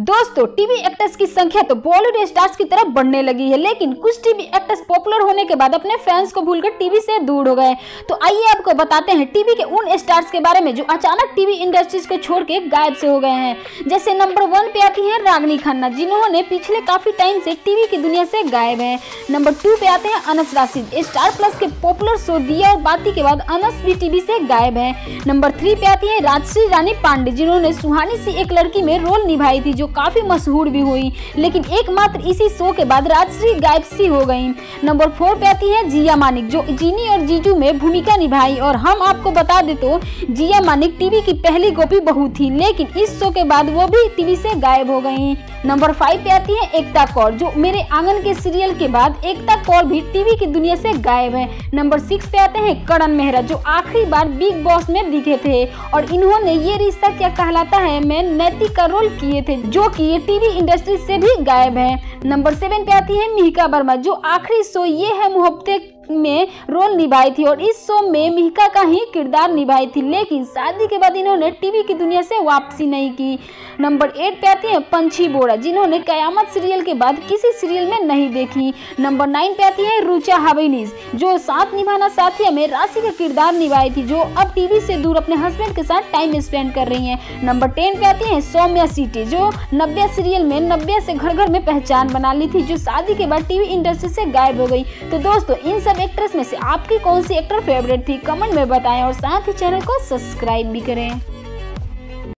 दोस्तों TV actors की संख्या तो बॉलीवुड स्टार्स की तरफ बढ़ने लगी है, लेकिन कुछ टीवी एक्टर्स पॉपुलर होने के बाद अपने फैंस को भूलकर टीवी से दूर हो गए। तो आइए आपको बताते हैं टीवी के उन स्टार्स के बारे में जो अचानक टीवी इंडस्ट्रीज को छोड़ के गायब से हो गए हैं। जैसे नंबर 1 पे आती है रागनी खन्ना, जिन्होंने पिछले काफी टाइम से टीवी की दुनिया से गायब है। नंबर 2 पे आते हैं अनस राशिद। स्टार प्लस के पॉपुलर शो दिया और बाती के बाद अनस भी टीवी से गायब है। नंबर 3 पे आती है राजश्री रानी पांडे, जिन्होंने सुहानी सी एक लड़की में रोल निभाई थी जो काफी मशहूर भी हुई, लेकिन एकमात्र इसी शो के बाद राजश्री गायब सी हो गई। नंबर 4 पे आती है जिया मानिक, जो जिन्नी और जीजू में भूमिका निभाई। और हम आपको बता दें तो जिया मानिक टीवी की पहली गोपी बहू थी, लेकिन इस शो के बाद वो भी टीवी से गायब हो गई। नंबर 5 पे आती है एकता कपूर, जो मेरे आंगन के सीरियल के बाद एकता कपूर भी टीवी की दुनिया से गायब है। नंबर 6 पे आते हैं करण मेहरा, जो आखिरी बार बिग बॉस में दिखे थे और इन्होंने ये रिश्ता क्या कहलाता है में नैतिक का रोल किए थे, जो कि ये टीवी इंडस्ट्री से भी गायब है। नंबर 7 पे आती है मिहिका वर्मा, जो आखिरी शो ये है मोहब्बते में रोल निभाई थी और इस शो में मिहिका का ही किरदार निभाई थी, लेकिन शादी के बाद इन्होंने टीवी की दुनिया से वापसी नहीं की। नंबर 8 पे आती है पंछी बोरा, जिन्होंने कयामत सीरियल के बाद किसी सीरियल में नहीं देखी। नंबर 9 पे आती है रूचा हविनीज़, जो साथ निभाना साथिया में राशि का किरदार निभाई थी, जो अब टीवी से दूर अपने हस्बैंड के साथ टाइम स्पेंड कर रही है। नंबर 10 पे आती है सौम्या सिट, जो नव्या सीरियल में नव्या से घर घर में पहचान बना ली थी, जो शादी के बाद टीवी इंडस्ट्री से गायब हो गई। तो दोस्तों इन एक्ट्रेस में से आपकी कौन सी एक्टर फेवरेट थी कमेंट में बताएं और साथ ही चैनल को सब्सक्राइब भी करें।